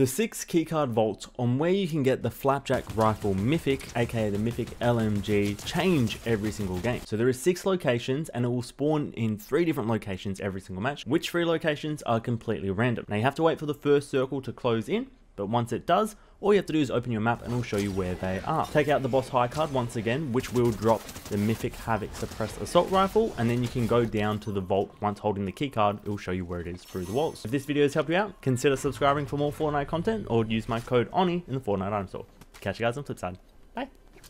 The 6 keycard vaults on where you can get the flapjack rifle mythic, aka the mythic LMG, change every single game. So there are 6 locations and it will spawn in 3 different locations every single match, which 3 locations are completely random. Now you have to wait for the first circle to close in, but once it does, all you have to do is open your map and it'll show you where they are. Take out the boss high card once again, which will drop the Mythic Havoc Suppressed Assault Rifle, and then you can go down to the vault. Once holding the key card, it will show you where it is through the walls. If this video has helped you out, consider subscribing for more Fortnite content, or use my code ONI in the Fortnite item store. Catch you guys on the flip side. Bye!